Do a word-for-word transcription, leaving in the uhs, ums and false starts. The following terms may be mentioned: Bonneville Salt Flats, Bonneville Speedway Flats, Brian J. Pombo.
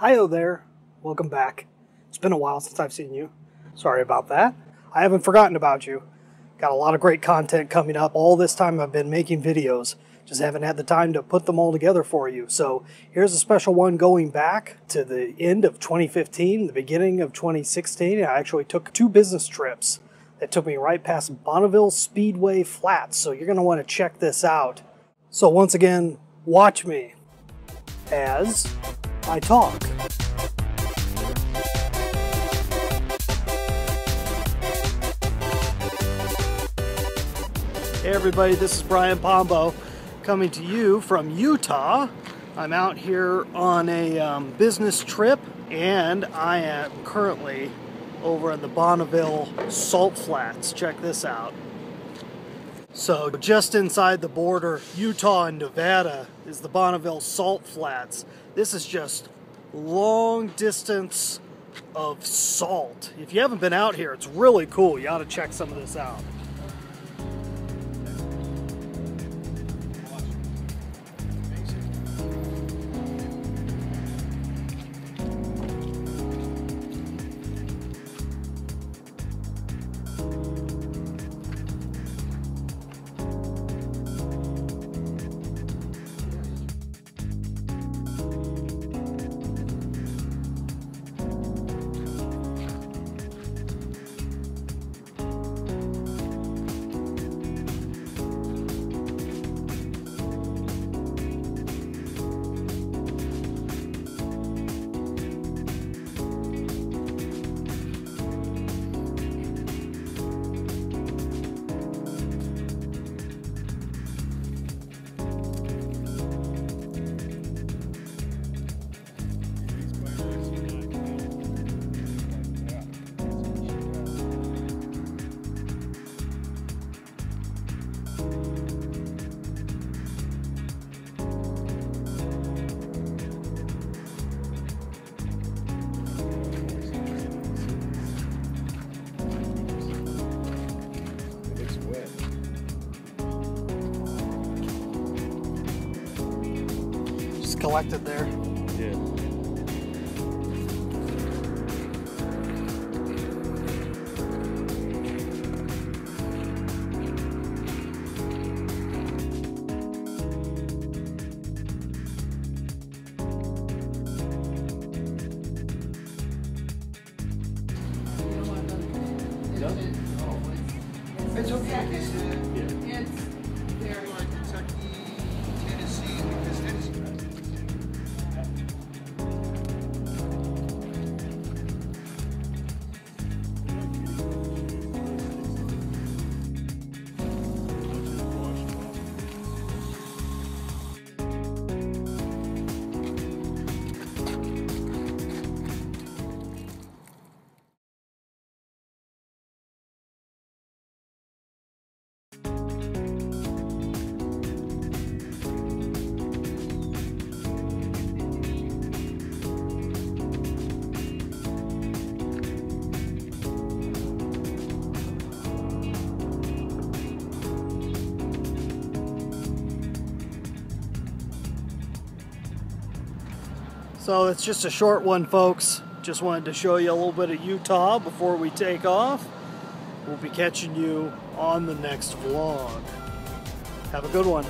Hi-o there, welcome back. It's been a while since I've seen you. Sorry about that. I haven't forgotten about you. Got a lot of great content coming up. All this time I've been making videos, just haven't had the time to put them all together for you. So here's a special one going back to the end of twenty fifteen, the beginning of twenty sixteen. I actually took two business trips that took me right past Bonneville Speedway Flats. So you're gonna wanna check this out. So once again, watch me as I talk. Hey everybody, this is Brian Pombo coming to you from Utah. I'm out here on a um, business trip, and I am currently over in the Bonneville Salt Flats. Check this out. So just inside the border, Utah and Nevada, is the Bonneville Salt Flats. This is just long distance of salt. If you haven't been out here, it's really cool. You ought to check some of this out. Collected there. Yeah. It's okay. It's, yeah. It's there like Kentucky, Tennessee, because Tennessee. So it's just a short one, folks. Just wanted to show you a little bit of Utah before we take off. We'll be catching you on the next vlog. Have a good one.